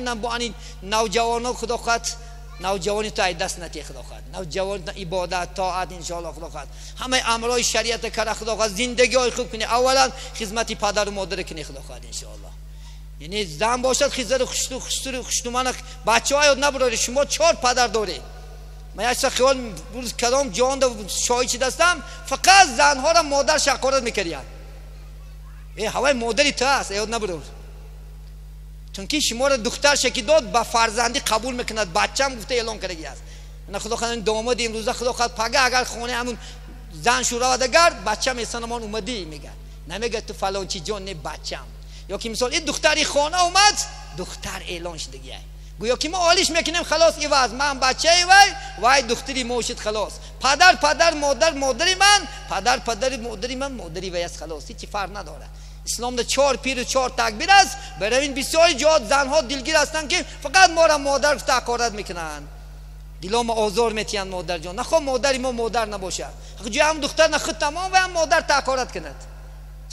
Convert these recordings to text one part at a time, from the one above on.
نم بانی نوجوانو خدا خود نوجوانی تو دست نتی خدا خود نوجوان عبادت طاعت ان شاء الله خدا خود همه امرای شریعت کار خدا خود زندگی های خوب کنی اولا خدمت پدر و مادر کنی خدا خود ان شاء الله یعنی زن باشد خیزر خوشنومن بچه های نبراری شما چهار پدر داری من اصلا خیال کدام جان شایی چی دستم فقط زنها را مادر شقارت میکرین ای هوای مادری تو هست ایاد نبرار چون که شما را دختر شکی داد با فرزندی قبول میکند بچم گفته اعلام کرده گی است من خدا خدا داماد امروزه خدا خدا پگه اگر خانه همون زن شورا دگرد بچم احسان من اومدی میگه نمیگه تو فلان چی جان نه بچم یا که مثال این دختری خانه اومد دختر اعلان شده گیه گویا که ما عالیش میکنیم خلاص ایواز من بچه ایوای وای دختری موشید خلاص پدر مادر مادری من پدر مادری من مادری وای است خلاص هیچ فرق نداره اسلام ده چهار پیر و چهار تکبیر است بروین بسیاری جا زنها دلگیر هستن که فقط ما را مادر تقارت میکنن دلام آزار میتین مادر جان نخواه مادری ما مادر نباشه جای هم دختر نخواه تمام و هم مادر تقارت کند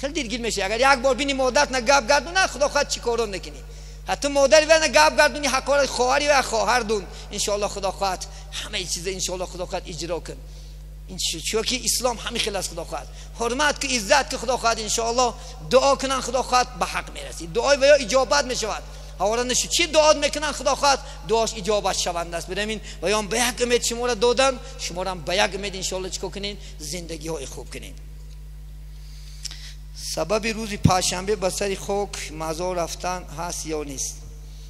خیلی دلگیر میشه اگر یک بار بینی مادرت نه گپ گردونه خدا خود چیکارو نکنی حتی مادری و نه گپ گردونی حقار خواهری و خواهر دون ان شاء الله خدا خود همه چیز ان شاء الله خدا خود اجرا کن این چیزی که اسلام همین خلاص خدا خود حرمت که عزت که خدا خود ان شاء الله دعا کنن خدا خود به حق میرسی دعای و یا اجابت میشود حواران نشو چی دعا میکنن خدا خود دعاش اجابت شونده است ببینین و یا به یک امید شما را دادم شما را به یک امید ان شاء الله چیکو کنین زندگی های خوب کنین سبب روزی پنجشنبه به سر خاک مزار رفتن هست یا نیست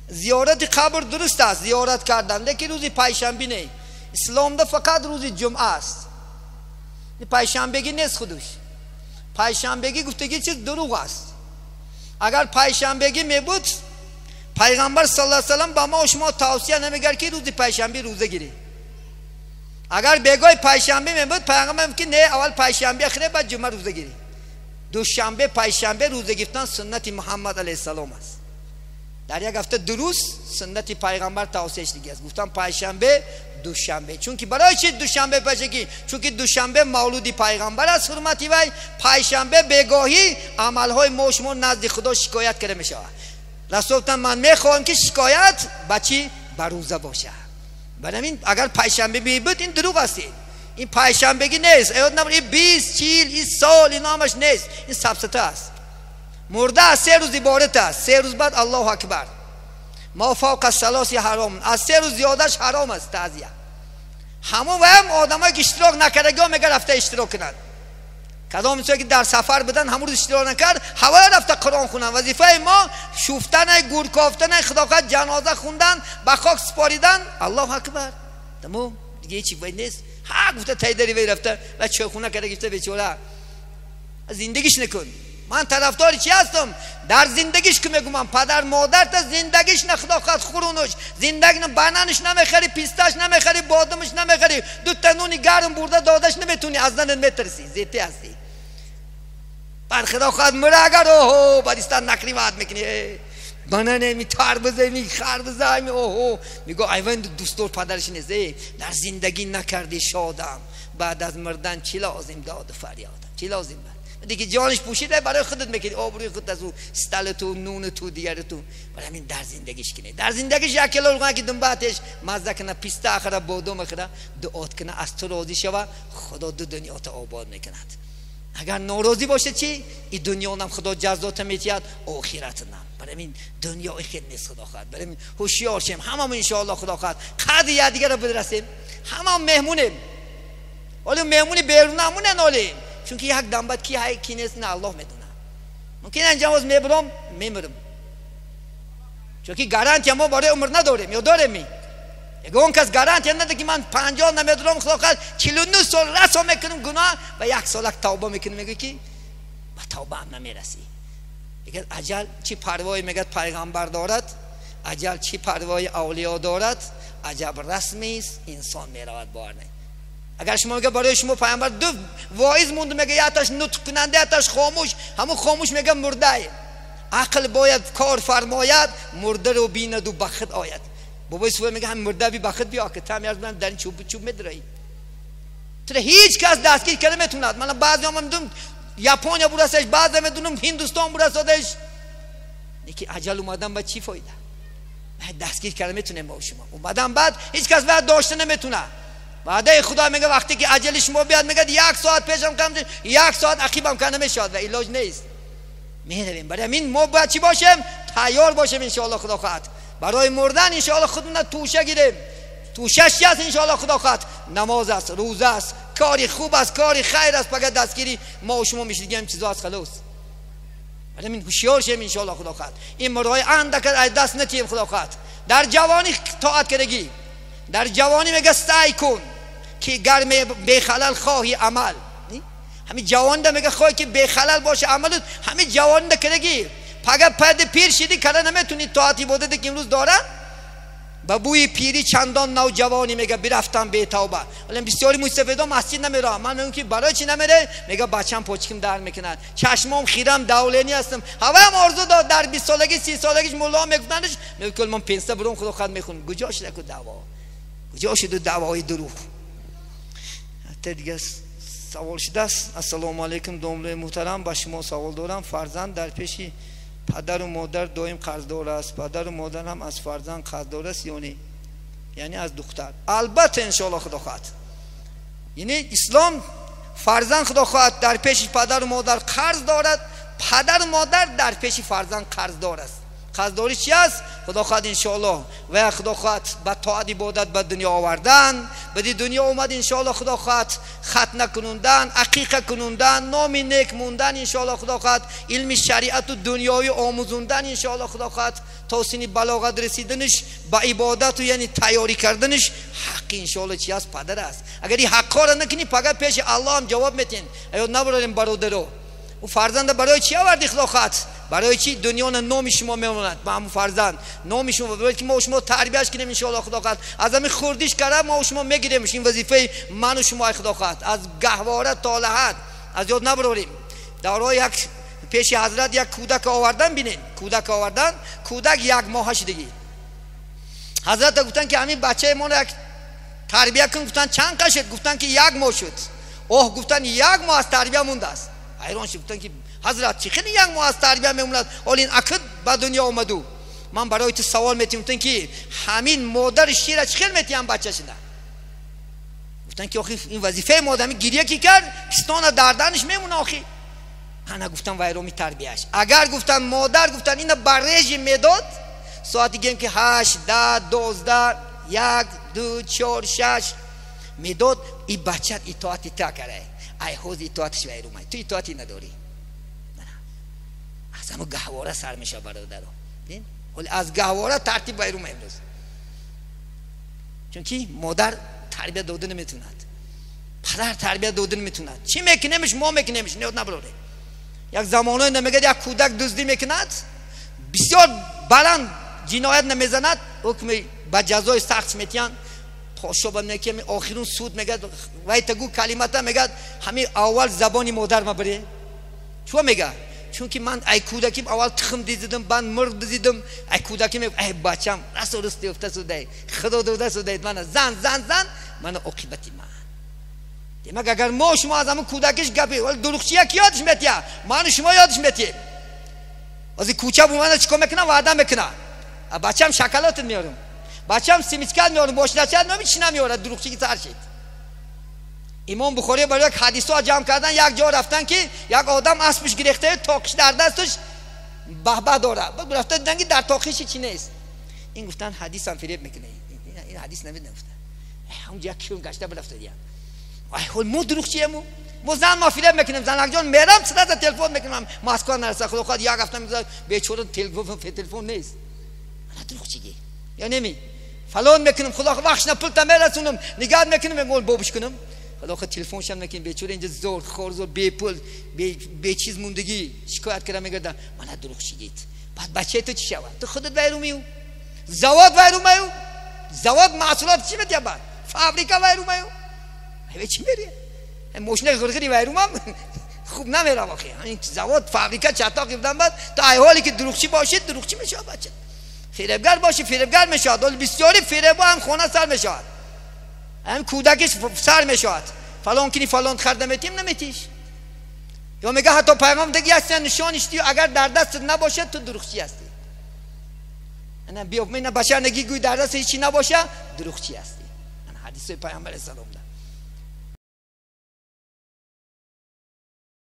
زیارت قبر درست است زیارت کردن لیکن روزی پنجشنبه نه اسلام ده فقط روزی جمعه است پنجشنبگی نیست خودش پنجشنبگی گفتگی چیز دروغ است اگر پنجشنبگی میبود پیغمبر صلی الله علیه و سلم به ما و شما توصیه نمیکرد که روزی پنجشنبه روزه گیری اگر بگوی پنجشنبه میبود پیغمبر میگه نه اول پنجشنبه آخر بعد جمعه روزه گیری دوشنبه پنجشنبه روزه گرفتن سنت محمد علیه السلام است در یک هفته دو روز سنت پیغمبر توصیهش دیگه است گفتم پنجشنبه دوشنبه چون که برای چی دوشنبه پشکی چون که دوشنبه مولود پیغمبر است حرمتی وای پنجشنبه بیگاهی عملهای ما نزد خدا شکایت کرده می شود رسول گفتن من میخوام که شکایت بچی بر روزه باشه بنابراین اگر پنجشنبه بیبود این دروغ است این پنجشنبگی نیست ایاد نمبر 20 40 این سال این نامش نیست این سبسته است مرده سه روز عبارت است سه روز بعد الله اکبر ما فوق الثلاث حرام از سه روز زیادش حرام است تعزیه همون و هم آدمایی که اشتراک نکردگی ها میگه رفته اشتراک کنند کدام میشه که در سفر بدن همون روز اشتراک نکرد هوا رفته قرآن خوندن وظیفه ما شوفتن گور کافتن خداقت جنازه خوندن به خاک سپاریدن الله اکبر تمام دیگه هیچ چیزی نیست ها گفته تای داری وی رفته و چه خونه کرده گفته بیچاره زندگیش نکن من طرفدار چی هستم در زندگیش که میگم من پدر مادر تا زندگیش نه خدا خود خورونش زندگی نه بنانش نمیخری پیستاش نمیخری بادمش نمیخری دو تا نون گرم برده داداش نمیتونی از دنت میترسی زیتی هستی بر خدا خود مره اگر اوه بادستان نکری واد میکنی بنانه می تربزه می خربزه می اوه میگه ایوان دوستور پدرش نیست در زندگی نکردی شادم بعد از مردن چی لازم داد فریاد چی لازم دیگه جانش پوشیده برای خودت میکنی آبروی خودت از او ستل تو نون تو دیگر تو برای همین در زندگیش کنه در زندگیش یک کلو که دنباتش مزه کنه پیسته آخره بادام آخره دعات کنه از تو راضی شوه خدا دو دنیا تا آباد میکند اگر ناراضی باشه چی این دنیا نم خدا جزات میتیاد آخرت نم برای همین دنیا خیر نیست خدا خواهد برای همین هوشیار شیم هممون ان شاء الله خدا خواهد قد یه دیگه رو بدرسیم هممون مهمونیم ولی مهمونی بیرونمونه نالیم چون که یک دنبت کی های کی نیست نه الله میدونه ممکن انجاموز میبرم میمرم چون که گارانتی ما برای عمر نداریم یا داریم اگه اون کس گارانتی نده که من 50 نمیدونم خدا خواهد 49 سال رسو میکنم گناه و یک سالک توبه میکنم میگه که با توبه هم نمیرسی میگه اجل چی پروایی میگه پیغمبر دارد اجل چی پروایی اولیا دارد عجب رسمی است انسان میرود بار نه اگر شما میگه برای شما پیامبر دو واعظ موند میگه یاتش نطق کننده یاتش خاموش همون خاموش میگه مرده عقل باید کار فرماید مرده رو بیند و بخت آید بابای سوی میگه هم مرده بی بخت بیا که تام یارم در چوب میدرایی تو هیچ کس دستگیر کرده میتوند من بعضیام میدونم ژاپنیا برسش بعضی میدونم هندوستان برسادش نیکی عجل اومدن با چی فایده دستگیر کردن میتونه با شما و بعد هیچ کس بعد داشته نمیتونه. بعد خدا میگه وقتی که عجل شما بیاد میگه یک ساعت پیشم کم شد، یک ساعت عقیبم که نمیشد و علاج نیست. میرویم برای این ما باید چی باشیم؟ تیار باشیم انشاءالله خدا خواهد. برای مردن انشاءالله خودمون توشه گیریم. توشش هست انشاءالله خدا خواهد. نماز است، روزه است، کاری خوب است، کاری خیر است. فقط دستگیری ما و شما میشه دیگه چیزا است خلاص. برای این هوشیار شیم انشاءالله خدا خواهد. این مردای اندک از دست نتیم خدا خواهد. در جوانی طاعت کردگی. در جوانی میگه سعی کن که گرم بی خلل خواهی عمل. همین جوانده میگه خواهی که بی خلل باشه عملت، همین جوانده کردگی. اگر پرده پیر شدی کلا نمیتونی طاعت عبادت که امروز دارن با بوی پیری چندان نوجوانی میگه برفتم به توبه. الان بسیاری مستفیدا مسجد نمیره. من اون که برای چی نمیره؟ میگه بچم پوچکم در میکنن، چشمام خیرم دولینی هستم. هوام آرزو داد در 20 سالگی 30 سالگیش مولا میگفتنش میگه من 500 برم خدا خود میخونم. کجا شد دعوا؟ کجا شد دعوای دروغ؟ حتی دیگه سوال شده است. السلام علیکم دوملوی محترم، با شما سوال دارم. فرزند در پیشی پدر و مادر دائم قرضدار است، پدر و مادر هم از فرزند قرضدار است یعنی از دختر. البته انشاءالله خدا خواهد. یعنی اسلام فرزند خدا خواهد در پیش پدر و مادر قرض دارد، پدر و مادر در پیش فرزند قرضدار است. قرضداری چی است؟ خدا خواهد انشاءالله و خدا خواهد به طاعت عبادت به دنیا آوردن، بدی دنیا اومد انشاءالله خدا خواهد ختنه کنوندن، عقیقه کنوندن، نامی نیک موندن انشاءالله خدا خواهد، علم شریعت و دنیای آموزوندن انشاءالله خدا خواهد، تا سن بلاغت رسیدنش به عبادت و یعنی تیاری کردنش. حق انشاءالله چی است؟ پدر است. اگر این حقا را نکنی فقط پیش الله هم جواب میتین. ایو نبراریم برادرو و فرزند برای چی آوردی خدا خواهد؟ برای چی دنیا نام شما میماند؟ با همون فرزند نام شما برای که ما و شما تربیتش کنیم ان شاء الله خدا خواهد. از همین خوردیش کرد ما و شما میگیریمش. این وظیفه من و شما خدا خواهد. از گهواره تا لحد از یاد نبریم. دورای یک پیش حضرت یک کودک آوردن ببینید. کودک آوردن، کودک یک ماهش دیگه. حضرت گفتن که همین بچه ما را تربیت کن. گفتن چند تا شد؟ گفتن که یک ماه شد. اوه گفتن یک ماه از تربیت مونده است. ایران شدن که حضرت چی خیلی یک ماه از تربیت میموند اول این عقد به دنیا اومدو. من برای تو سوال میتونم که همین مادر شیر چی خیلی میتیم بچه شدن. گفتن که آخی این وظیفه مادمی گریه کی کرد کستان دردنش میمونه آخی. من گفتم ویرامی تربیتش. اگر گفتن مادر گفتن این برج میداد ساعتی گیم که 8 10 12 1 2 4 6 میداد این بچه اطاعتی تا کرده. ای حوز اطاعتش ویرومه تو اطاعتی نداری. از همه گهواره سر میشه برادر دین. ولی از گهواره ترتیب بیرون امروز چون که مادر تربیت داده نمیتوند، پدر تربیت داده نمیتوند. چی میکنیمش ما میکنیمش نیاد نبراره. یک زمانه نمیگه یک کودک دزدی میکند بسیار بلند جنایت نمیزند حکم با جزای سخت میتین. پاشا با میگه آخرون سود میگه وای تگو کلمتا میگه همین اول زبانی مادر ما بره. چون میگه چون که من ای کودکیم اول تخم دیدم بعد مرد دیدم. ای کودکیم ای بچم رسو رستی افته سوده خدا دوده سوده من زن زن زن من عاقبتی من دیمک. اگر ما شما از همون کودکش گپی ولی دروغچی یک یادش میتیه من شما یادش میتیه از کوچه بومنه چیکار میکنه وعده میکنه بچم شکلات میارم بچم سیمیچکت میارم باشنچت نمیچینم یاره دروغچی که سر شد. امام بخاری برای یک حدیث ها جمع کردن یک جا رفتن که یک آدم اسبش گرفته تاقش در دستش بهبه داره بعد رفتن دیدن که در تاقش چی نیست. این گفتن حدیث هم فریب میکنه این حدیث نمیدن. گفتن اونجا کیون گشته برفته دیگه آخه مو دروغچیه مو زن ما فریب میکنیم زن جان میرم صدا تلفن میکنم مسکو نرسه خدا خود یک هفته میذارم بیچاره تلفن نیست دروغچیه یا نمی فلان میکنم خدا وقتش پولت میرسونم نگاه میکنم گل بوبش کنم خدا خود تلفنش هم نکنیم بیچاره اینجا زور خور زور بی پول بی چیز موندگی شکایت کردم میگردم من دروغ شدید. بعد بچه تو چی شود؟ تو خودت ویرومیو زواد ویرومیو زواد محصولات چی میتیم بعد فابریکا ویرومیو به چی میری؟ ماشین غرغری ویرومم خوب نمیره واقعا این زواد فابریکا چتاق گفتم بعد تا ای حالی که دروغچی باشید دروغچی میشه بچه فریبگر باشی فریبگر میشه دل بسیاری فریبو هم خونه سر میشه هم کودکش سر میشود فلان کنی فلان خردم میتیم نمیتیش. یا میگه حتی پیغام دیگه هستی نشانش دیو اگر در دستت نباشد تو دروغچی هستی. انا بیوم اینا باشه نگی گوی در دست هیچی نباشه دروغچی هستی. من حدیث پیامبر سلام ده.